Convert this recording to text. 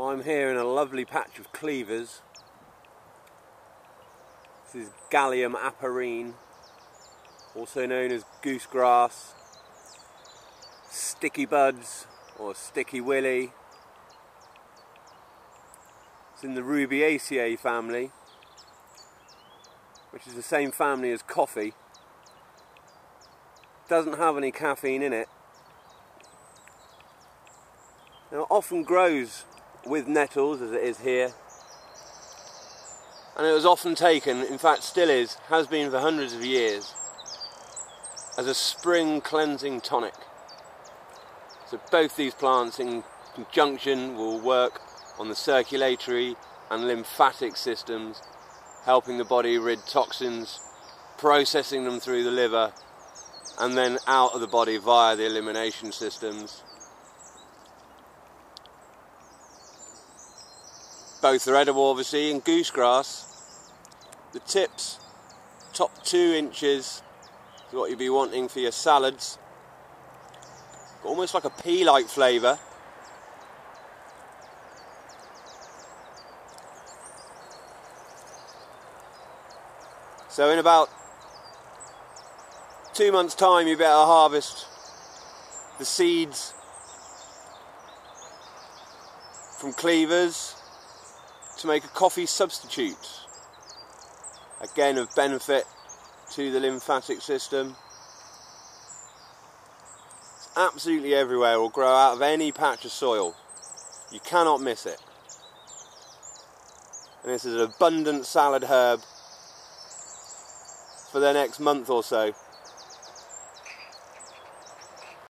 I'm here in a lovely patch of cleavers. This is Galium aparine, also known as goosegrass, sticky buds or sticky willy. It's in the Rubiaceae family, which is the same family as coffee. Doesn't have any caffeine in it. Now, it often grows with nettles, as it is here, and it was often taken, in fact still is, has been for hundreds of years, as a spring cleansing tonic. So both these plants in conjunction will work on the circulatory and lymphatic systems, helping the body rid toxins, processing them through the liver and then out of the body via the elimination systems. Both are edible, obviously, and goosegrass. The tips, top 2 inches, is what you'd be wanting for your salads. Got almost like a pea-like flavour. So in about 2 months' time, you better harvest the seeds from cleavers to make a coffee substitute, again of benefit to the lymphatic system. It's absolutely everywhere. It will grow out of any patch of soil. You cannot miss it. And this is an abundant salad herb for the next month or so.